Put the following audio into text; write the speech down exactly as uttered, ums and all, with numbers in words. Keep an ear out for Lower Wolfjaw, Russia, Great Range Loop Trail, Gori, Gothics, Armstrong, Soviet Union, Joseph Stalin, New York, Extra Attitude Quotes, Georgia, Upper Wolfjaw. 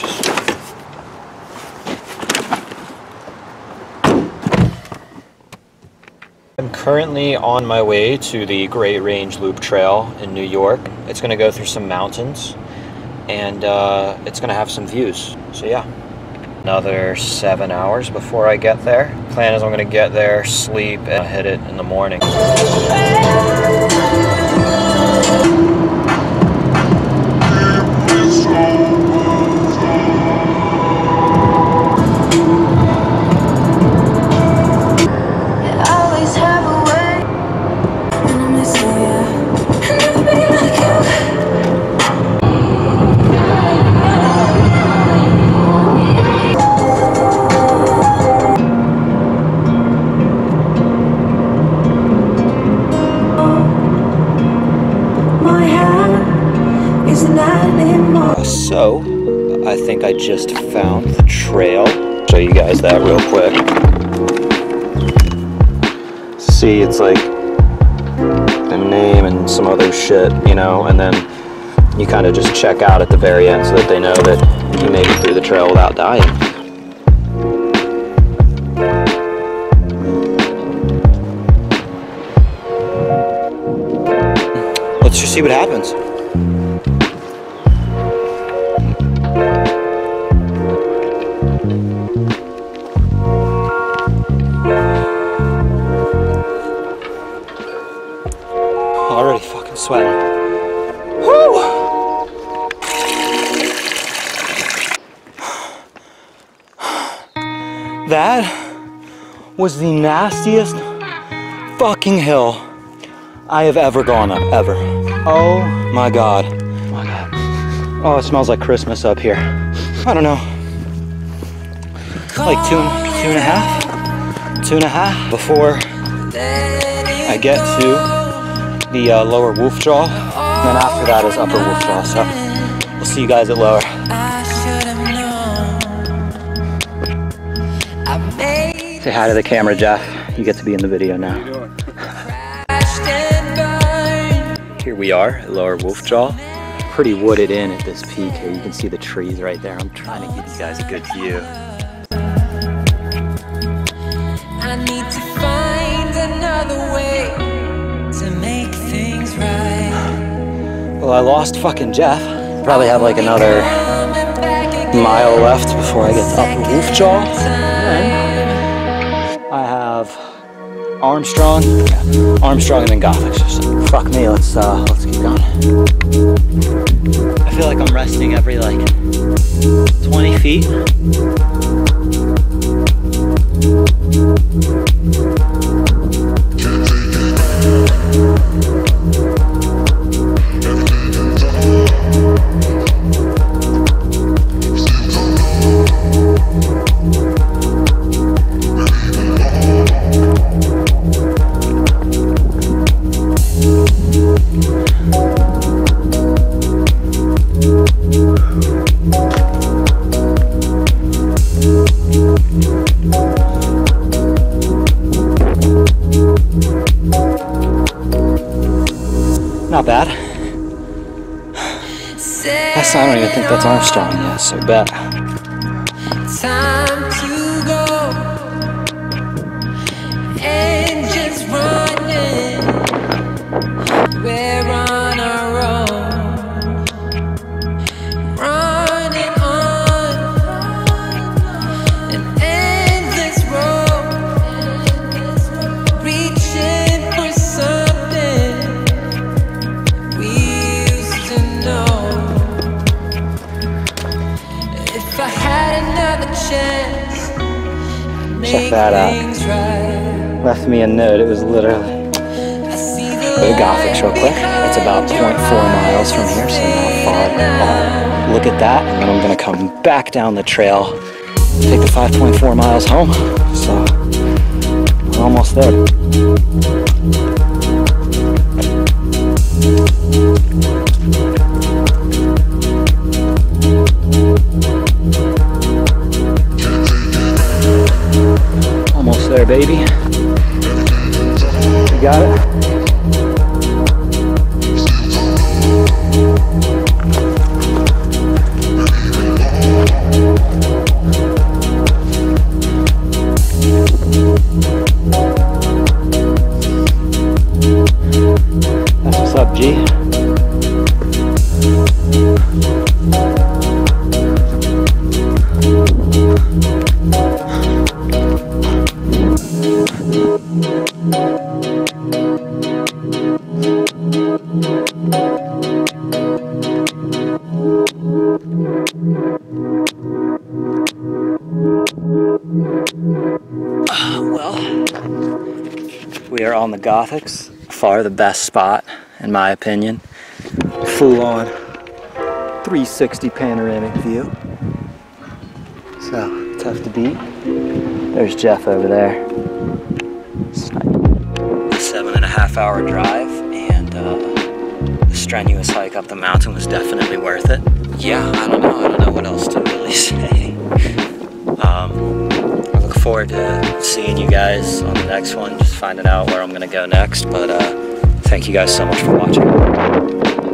just... I'm currently on my way to the Great Range Loop Trail in New York. It's going to go through some mountains, and uh, it's going to have some views. So yeah, another seven hours before I get there. Plan is I'm going to get there, sleep, and hit it in the morning. So, I think I just found the trail. Show you guys that real quick. See, it's like the name and some other shit, you know, and then you kind of just check out at the very end so that they know that you made it through the trail without dying. Let's just see what happens. Already fucking sweating. Woo! That was the nastiest fucking hill I have ever gone up, ever. Oh my god. Oh my god. Oh, it smells like Christmas up here. I don't know. Like two, two and a half, two and a half before I get to the uh, Lower Wolfjaw, and then after that is Upper Wolfjaw, so we'll see you guys at Lower. Say hi to the camera, Jeff. You get to be in the video now. Here we are at Lower Wolfjaw. Pretty wooded in at this peak here. You can see the trees right there. I'm trying to give you guys a good view. I need to find another way. Well, I lost fucking Jeff. Probably have like another mile left before I get to Upper Wolfjaw. I have Armstrong, yeah, Armstrong, and then Gothics. So fuck me. Let's uh, let's keep going. I feel like I'm resting every like twenty feet. Not bad. That's, I don't even think that's Armstrong yet, so bad. Time to go. Engines running. We're on our own. Running on an endless road. Reaching for sun. Check that out. Left me a note. It was literally. Go to Gothics real quick. It's about zero point four miles from here, so now far. Look at that, and then I'm gonna come back down the trail, take the five point four miles home. So we're almost there. There, baby. You got it? the Gothics. Far the best spot, in my opinion. Full on three sixty panoramic view. So, tough to beat. There's Jeff over there. It's a seven and a half hour drive, and uh, the strenuous hike up the mountain was definitely worth it. Yeah, I don't know. I don't know what else to really say. Um, I look forward to seeing you guys on the next one, just finding out where I'm going to go next. But uh, thank you guys so much for watching.